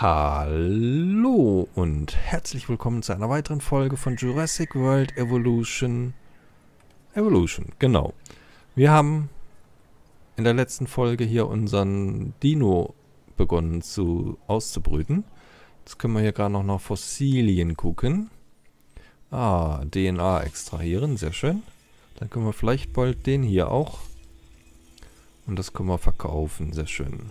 Hallo und herzlich willkommen zu einer weiteren Folge von Jurassic World Evolution. Genau. Wir haben in der letzten Folge hier unseren Dino begonnen auszubrüten. Jetzt können wir hier gerade noch nach Fossilien gucken. Ah, DNA extrahieren, sehr schön. Dann können wir vielleicht bald den hier auch. Und das können wir verkaufen, sehr schön.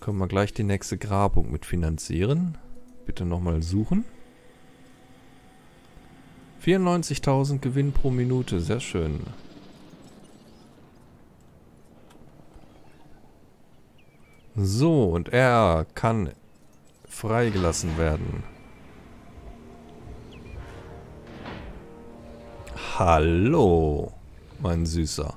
Können wir gleich die nächste Grabung mit finanzieren. Bitte nochmal suchen. 94.000 Gewinn pro Minute, sehr schön. So, und er kann freigelassen werden. Hallo, mein Süßer.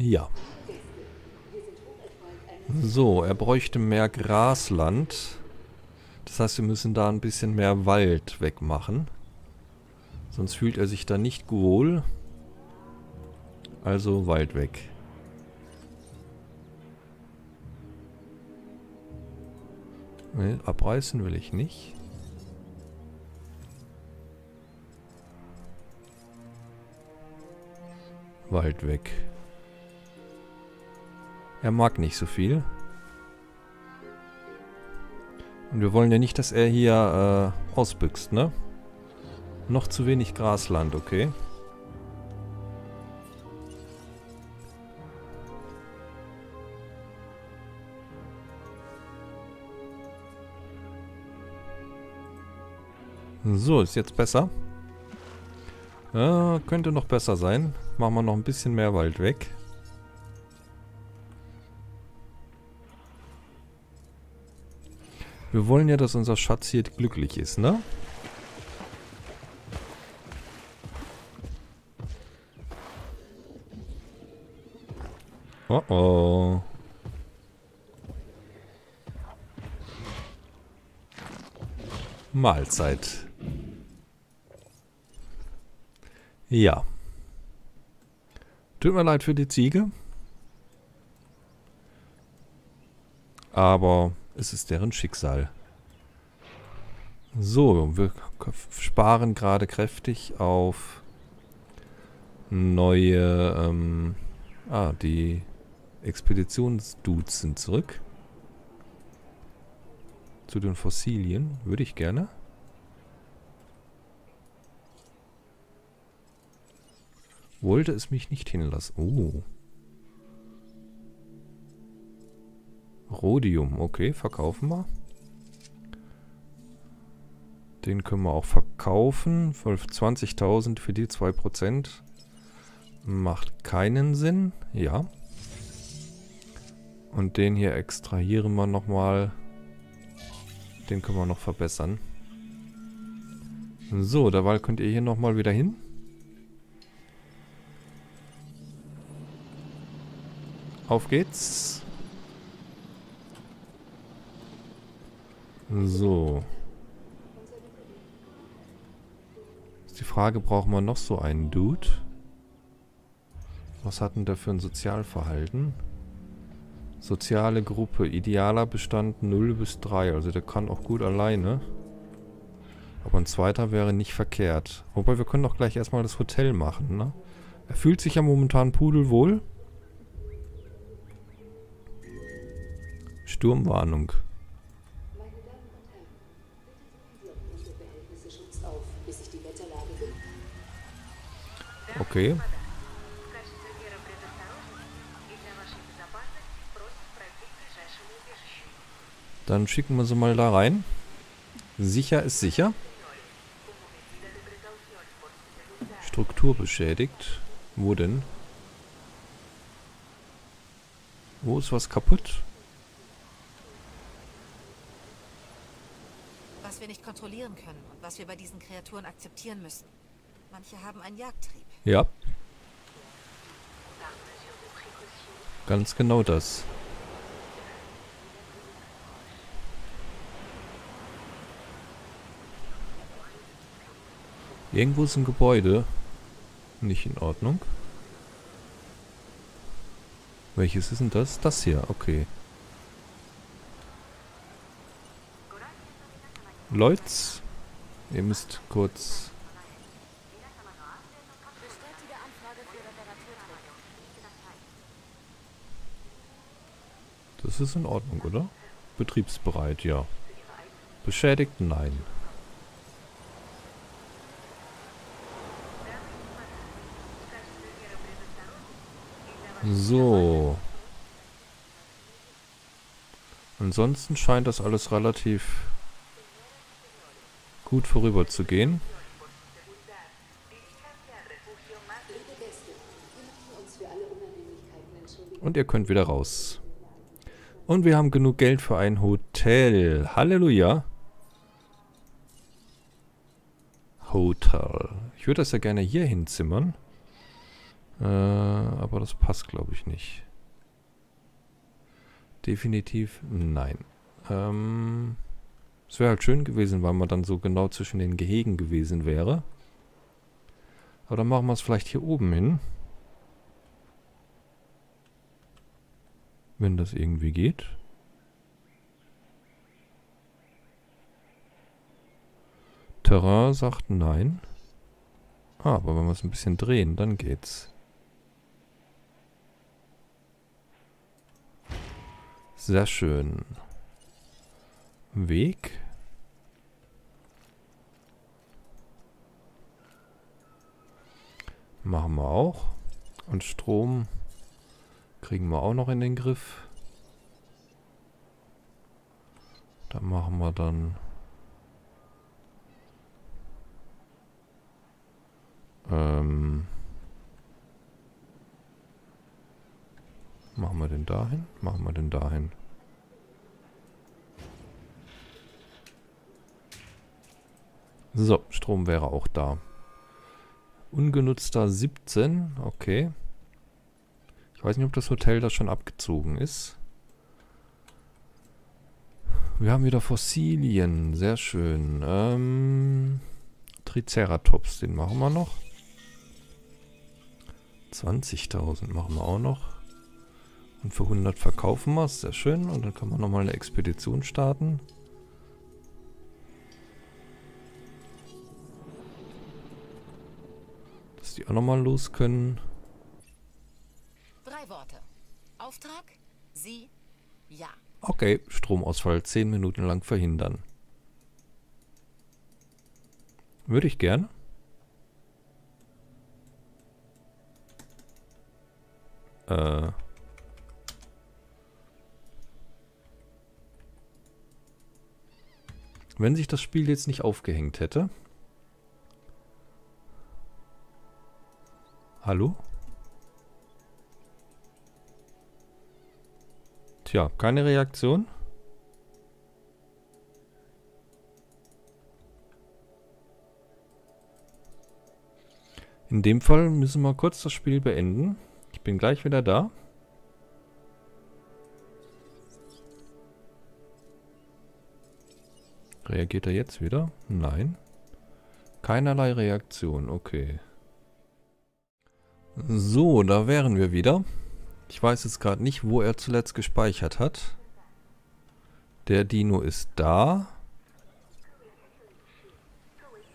Ja. So, er bräuchte mehr Grasland. Das heißt, wir müssen da ein bisschen mehr Wald wegmachen. Sonst fühlt er sich da nicht wohl. Also Wald weg. Ne, abreißen will ich nicht. Wald weg. Er mag nicht so viel. Und wir wollen ja nicht, dass er hier ausbüchst, ne? Noch zu wenig Grasland, okay. So, ist jetzt besser. Könnte noch besser sein. Machen wir noch ein bisschen mehr Wald weg. Wir wollen ja, dass unser Schatz hier glücklich ist, ne? Oh oh. Mahlzeit. Ja. Tut mir leid für die Ziege. Aber es ist deren Schicksal. So, wir sparen gerade kräftig auf neue, die Expeditionsdudes sind zurück. Zu den Fossilien, würde ich gerne. Wollte es mich nicht hinlassen. Oh. Rhodium, okay, verkaufen wir. Den können wir auch verkaufen. 20.000 für die 2%. Macht keinen Sinn, ja. Und den hier extrahieren wir nochmal. Den können wir noch verbessern. So, derweil könnt ihr hier nochmal wieder hin. Auf geht's. So. Ist die Frage, brauchen wir noch so einen Dude? Was hat denn der für ein Sozialverhalten? Soziale Gruppe. Idealer Bestand 0 bis 3. Also der kann auch gut alleine. Aber ein zweiter wäre nicht verkehrt. Wobei wir können doch gleich erstmal das Hotel machen, ne? Er fühlt sich ja momentan pudelwohl. Sturmwarnung. Okay. Dann schicken wir sie mal da rein. Sicher ist sicher. Struktur beschädigt. Wo denn? Wo ist was kaputt? Was wir nicht kontrollieren können und was wir bei diesen Kreaturen akzeptieren müssen. Manche haben einen Jagdtrieb. Ja. Ganz genau das. Irgendwo ist ein Gebäude. Nicht in Ordnung. Welches ist denn das? Das hier, okay. Leutz, ihr müsst kurz... Das ist in Ordnung, oder? Betriebsbereit, ja. Beschädigt, nein. So. Ansonsten scheint das alles relativ gut vorüber zu gehen. Und ihr könnt wieder raus. Und wir haben genug Geld für ein Hotel. Halleluja. Hotel. Ich würde das ja gerne hier hinzimmern. Aber das passt, glaube ich, nicht. Definitiv nein. Es wäre halt schön gewesen, weil man dann so genau zwischen den Gehegen gewesen wäre. Aber dann machen wir es vielleicht hier oben hin. Wenn das irgendwie geht. Terrain sagt nein. Ah, aber wenn wir es ein bisschen drehen, dann geht's. Sehr schön. Weg. Machen wir auch. Und Strom... kriegen wir auch noch in den Griff. Da machen wir dann machen wir den dahin? Machen wir den dahin. So, Strom wäre auch da. Ungenutzter 17, okay. Ich weiß nicht, ob das Hotel da schon abgezogen ist. Wir haben wieder Fossilien. Sehr schön. Triceratops, den machen wir noch. 20.000 machen wir auch noch. Und für 100 verkaufen wir es. Sehr schön. Und dann können wir nochmal eine Expedition starten. Dass die auch nochmal los können. Auftrag? Sie? Ja. Okay, Stromausfall 10 Minuten lang verhindern. Würde ich gerne. Wenn sich das Spiel jetzt nicht aufgehängt hätte. Hallo? Tja, keine Reaktion. In dem Fall müssen wir kurz das Spiel beenden. Ich bin gleich wieder da. Reagiert er jetzt wieder? Nein. Keinerlei Reaktion, okay. So, da wären wir wieder. Ich weiß jetzt gerade nicht, wo er zuletzt gespeichert hat. Der Dino ist da.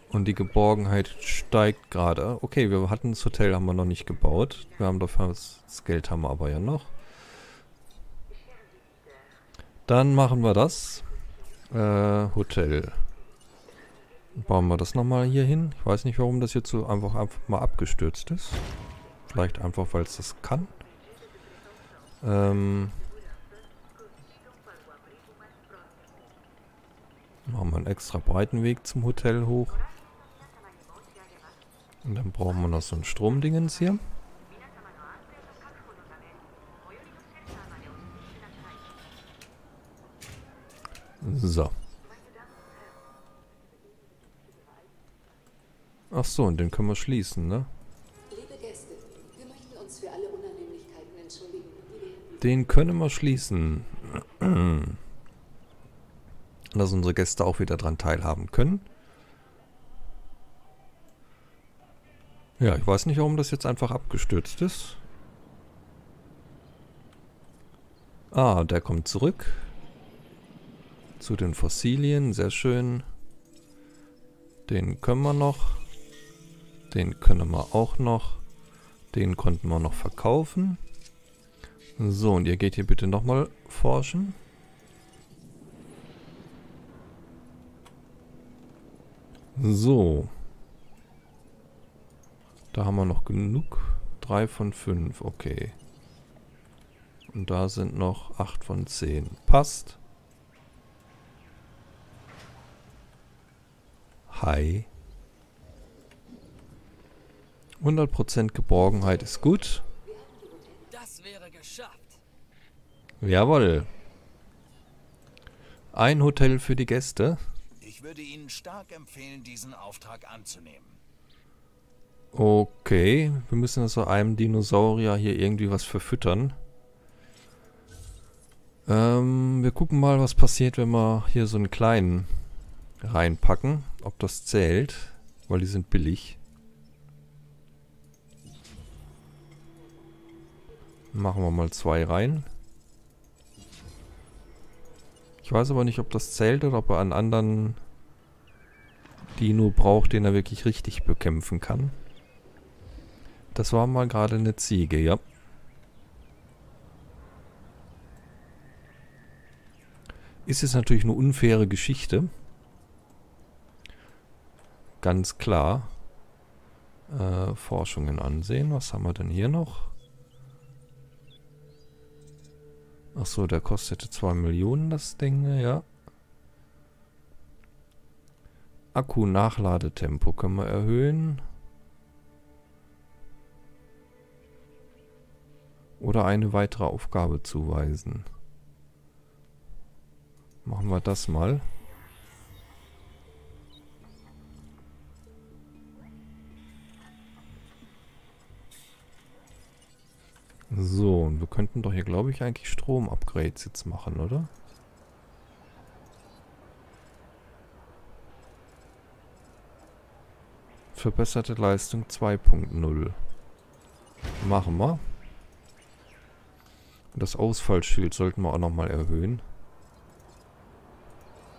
Und die Geborgenheit steigt gerade. Okay, wir hatten das Hotel, haben wir noch nicht gebaut. Wir haben dafür das Geld, haben wir aber ja noch. Dann machen wir das. Hotel. Bauen wir das nochmal hier hin. Ich weiß nicht, warum das jetzt so einfach mal abgestürzt ist. Vielleicht einfach, weil es das kann. Machen wir einen extra breiten Weg zum Hotel hoch. Und dann brauchen wir noch so ein Stromdingens hier. So. Ach so, und den können wir schließen, ne? Den können wir schließen. Dass unsere Gäste auch wieder dran teilhaben können. Ja, ich weiß nicht, warum das jetzt einfach abgestürzt ist. Ah, der kommt zurück. Zu den Fossilien, sehr schön. Den können wir noch. Den können wir auch noch. Den konnten wir noch verkaufen. So, und ihr geht hier bitte nochmal forschen. So. Da haben wir noch genug. 3 von 5, okay. Und da sind noch 8 von 10. Passt. Hi. 100% Geborgenheit ist gut. Das wäre geschafft. Jawohl. Ein Hotel für die Gäste. Ich würde Ihnen stark empfehlen, diesen Auftrag anzunehmen. Okay, wir müssen also einem Dinosaurier hier irgendwie was verfüttern. Wir gucken mal, was passiert, wenn wir hier so einen kleinen reinpacken. Ob das zählt, weil die sind billig. Machen wir mal 2 rein. Ich weiß aber nicht, ob das zählt oder ob er einen anderen Dino braucht, den er wirklich richtig bekämpfen kann. Das war mal gerade eine Ziege, ja. Ist es natürlich eine unfaire Geschichte. Ganz klar. Forschungen ansehen. Was haben wir denn hier noch? Achso, der kostete 2 Millionen das Ding, ja. Akku-Nachladetempo können wir erhöhen. Oder eine weitere Aufgabe zuweisen. Machen wir das mal. So, und wir könnten doch hier, glaube ich, eigentlich Strom-Upgrades jetzt machen, oder? Verbesserte Leistung 2.0. Machen wir. Das Ausfallschild sollten wir auch nochmal erhöhen.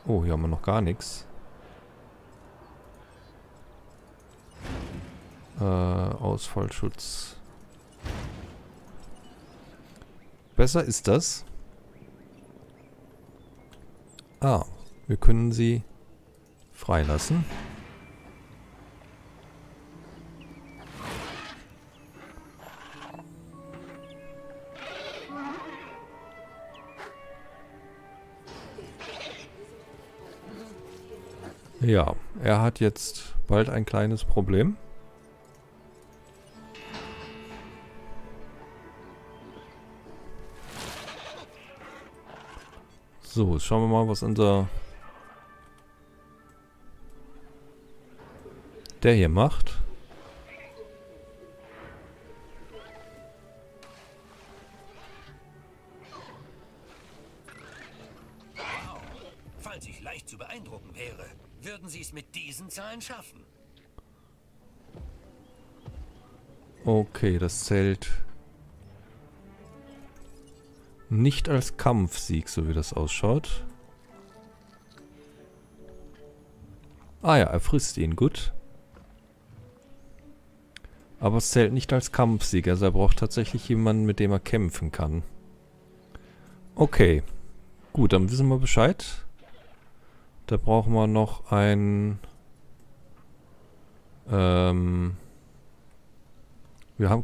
Oh, hier haben wir noch gar nichts. Ausfallschutz. Besser ist das. Ah, wir können sie freilassen. Ja, er hat jetzt bald ein kleines Problem. So, jetzt schauen wir mal, was unser... der hier macht. Wow. Falls ich leicht zu beeindrucken wäre, würden Sie es mit diesen Zahlen schaffen. Okay, das zählt nicht als Kampfsieg, so wie das ausschaut. Ah ja, er frisst ihn, gut. Aber es zählt nicht als Kampfsieg, also er braucht tatsächlich jemanden, mit dem er kämpfen kann. Okay, gut, dann wissen wir Bescheid. Da brauchen wir noch ein...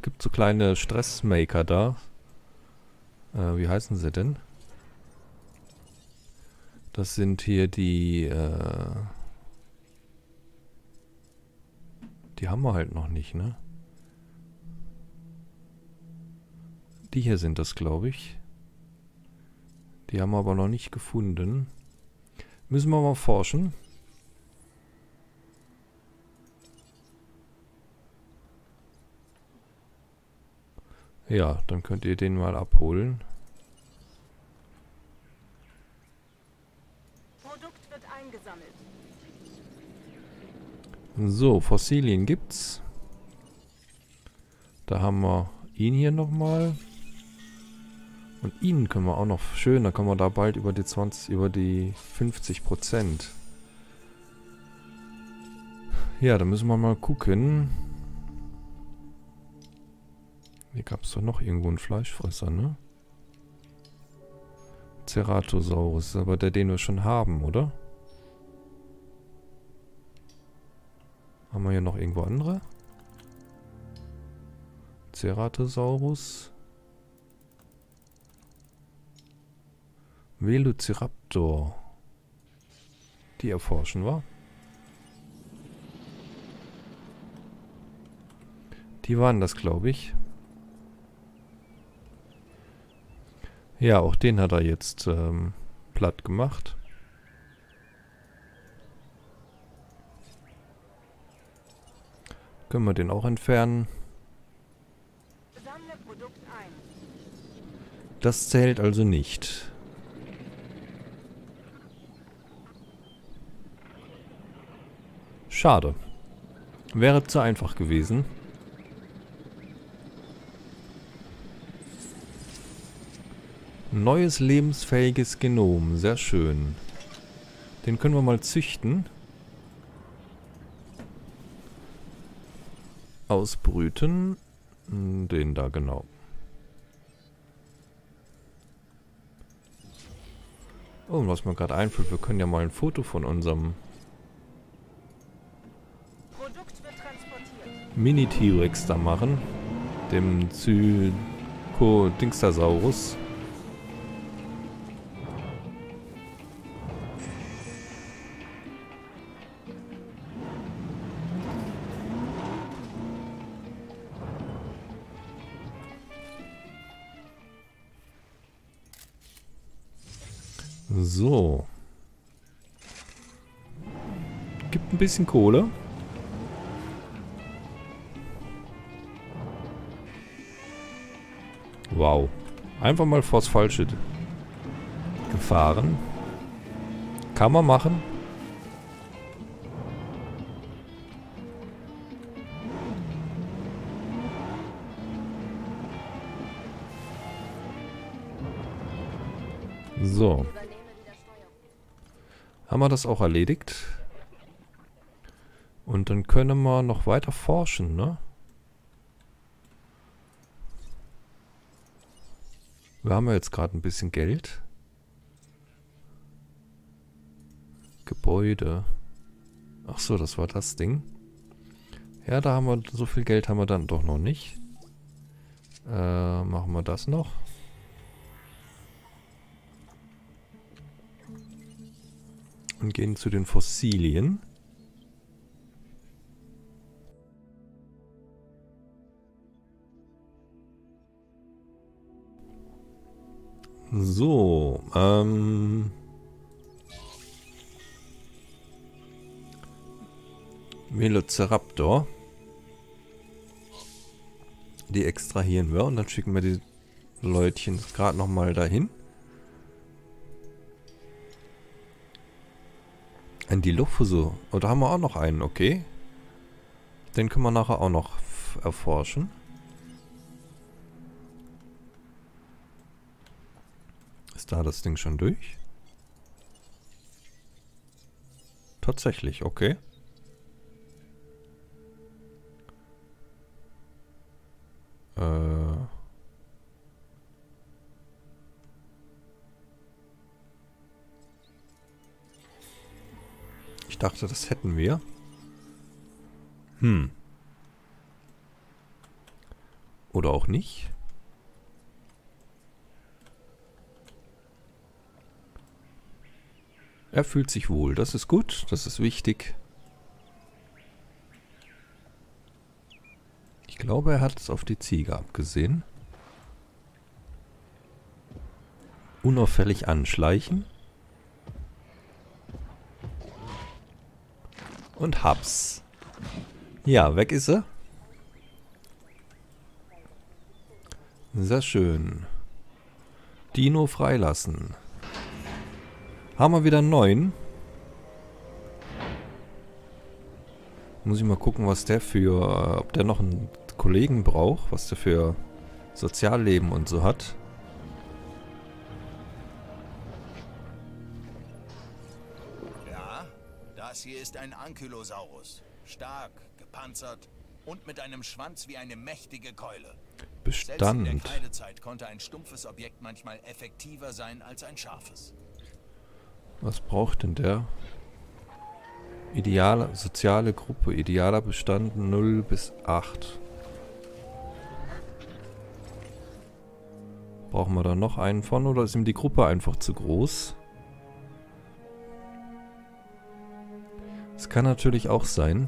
gibt so kleine Stressmaker da. Wie heißen sie denn? Das sind hier die... die haben wir halt noch nicht, ne? Die hier sind das, glaube ich. Die haben wir aber noch nicht gefunden. Müssen wir mal forschen. Ja, dann könnt ihr den mal abholen. Produkt wird eingesammelt. So, Fossilien gibt's. Da haben wir ihn hier nochmal. Und ihn können wir auch noch schön, dann kommen wir da bald über die 50%. Ja, da müssen wir mal gucken. Hier gab es doch noch irgendwo einen Fleischfresser, ne? Ceratosaurus, aber der, den wir schon haben, oder? Haben wir hier noch irgendwo andere? Ceratosaurus. Velociraptor. Die erforschen wir. Die waren das, glaube ich. Ja, auch den hat er jetzt platt gemacht. Können wir den auch entfernen. Das zählt also nicht. Schade. Wäre zu einfach gewesen. Neues lebensfähiges Genom. Sehr schön. Den können wir mal züchten. Ausbrüten. Den da, genau. Oh, und was mir gerade einfällt, wir können ja mal ein Foto von unserem Mini-T-Rex da machen, dem Dingstasaurus. So. Gibt ein bisschen Kohle. Wow. Einfach mal vors Falsche gefahren. Kann man machen. So. Haben wir das auch erledigt? Und dann können wir noch weiter forschen, ne? Wir haben ja jetzt gerade ein bisschen Geld. Gebäude. Ach so, das war das Ding. Ja, da haben wir so viel Geld haben wir dann doch noch nicht. Machen wir das noch. Und gehen zu den Fossilien. So, Velociraptor. Die extrahieren wir und dann schicken wir die Leutchen gerade nochmal dahin. Ein Dilophosaurus. Oder haben wir auch noch einen, okay. Den können wir nachher auch noch erforschen. Ist da das Ding schon durch? Tatsächlich, okay. Ich dachte, das hätten wir. Oder auch nicht. Er fühlt sich wohl. Das ist gut. Das ist wichtig. Ich glaube, er hat es auf die Ziege abgesehen. Unauffällig anschleichen. Und hab's. Ja, weg ist er. Sehr schön. Dino freilassen. Haben wir wieder einen neuen. Muss ich mal gucken, was der für... Ob der noch einen Kollegen braucht, was der für Sozialleben und so hat. Ja, das hier ist ein Ankylosaurus. Stark, gepanzert und mit einem Schwanz wie eine mächtige Keule. Bestand. Selbst in der Kreidezeit konnte ein stumpfes Objekt manchmal effektiver sein als ein scharfes. Was braucht denn der? Ideale, soziale Gruppe, idealer Bestand 0 bis 8. Brauchen wir da noch einen von oder ist ihm die Gruppe einfach zu groß? Das kann natürlich auch sein.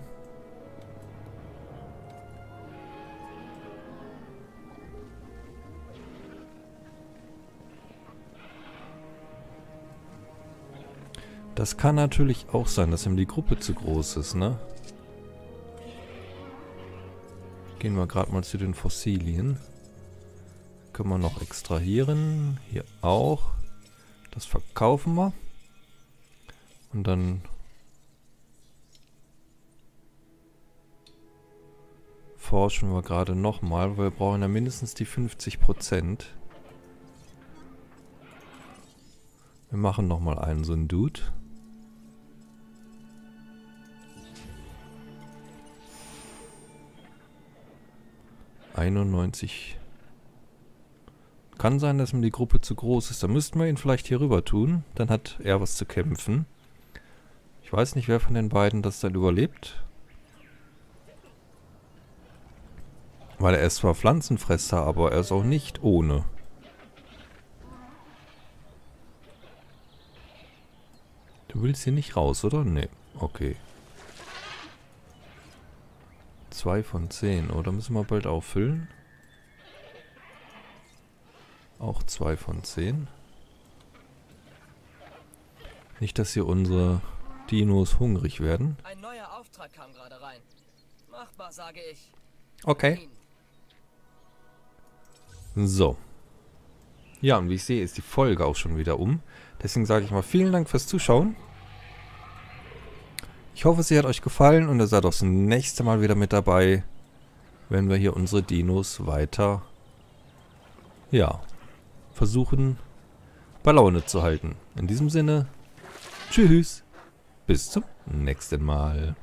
Das kann natürlich auch sein, dass ihm die Gruppe zu groß ist, ne? Gehen wir gerade mal zu den Fossilien. Können wir noch extrahieren. Hier auch. Das verkaufen wir. Und dann forschen wir gerade nochmal, weil wir brauchen ja mindestens die 50%. Wir machen nochmal einen so einen Dude. Kann sein, dass ihm die Gruppe zu groß ist. Dann müssten wir ihn vielleicht hier rüber tun. Dann hat er was zu kämpfen. Ich weiß nicht, wer von den beiden das dann überlebt. Weil er ist zwar Pflanzenfresser, aber er ist auch nicht ohne. Du willst hier nicht raus, oder? Nee. Okay. 2 von 10. Oder müssen wir bald auffüllen? Auch 2 von 10. Nicht, dass hier unsere Dinos hungrig werden. Ein neuer Auftrag kam gerade rein. Machbar, sage ich. Okay. So. Ja, und wie ich sehe, ist die Folge auch schon wieder um. Deswegen sage ich mal vielen Dank fürs Zuschauen. Ich hoffe, sie hat euch gefallen und ihr seid auch das nächste Mal wieder mit dabei, wenn wir hier unsere Dinos weiter, ja, versuchen, bei Laune zu halten. In diesem Sinne, tschüss, bis zum nächsten Mal.